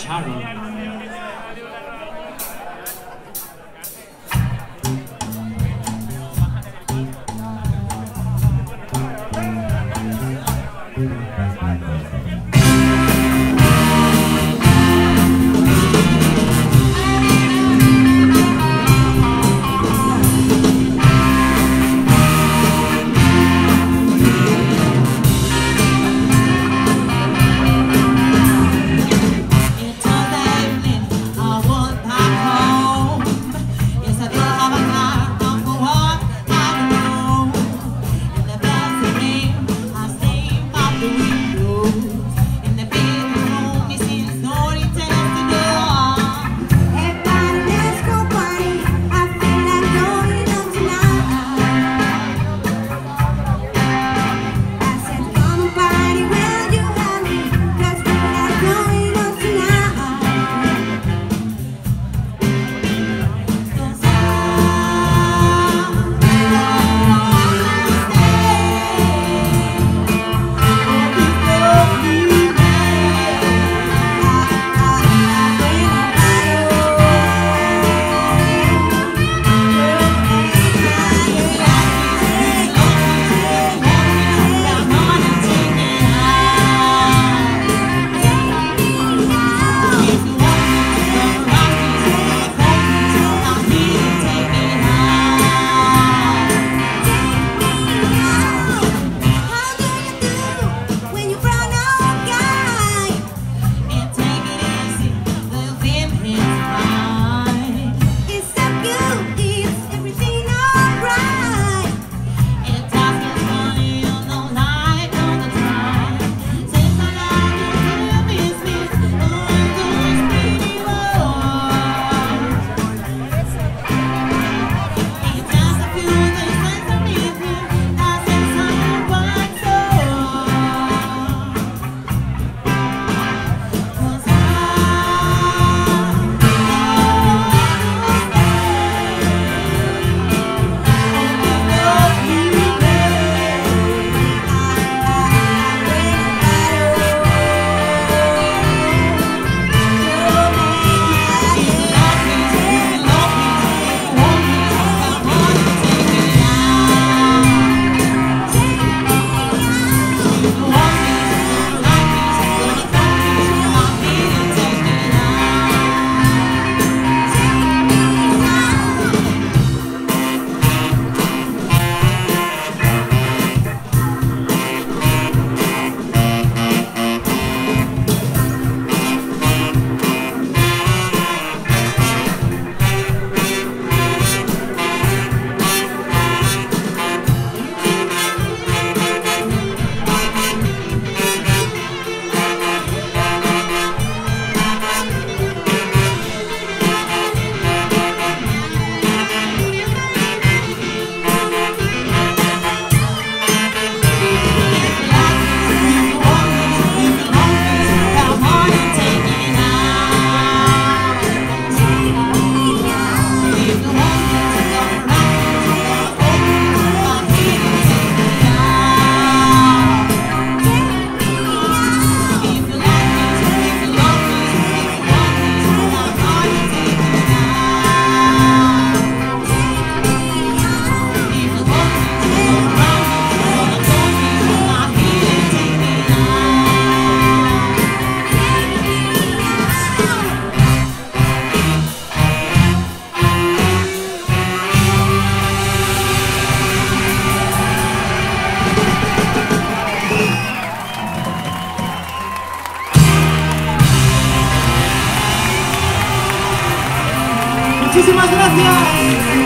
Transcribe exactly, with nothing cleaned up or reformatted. Sharon. Muchísimas gracias.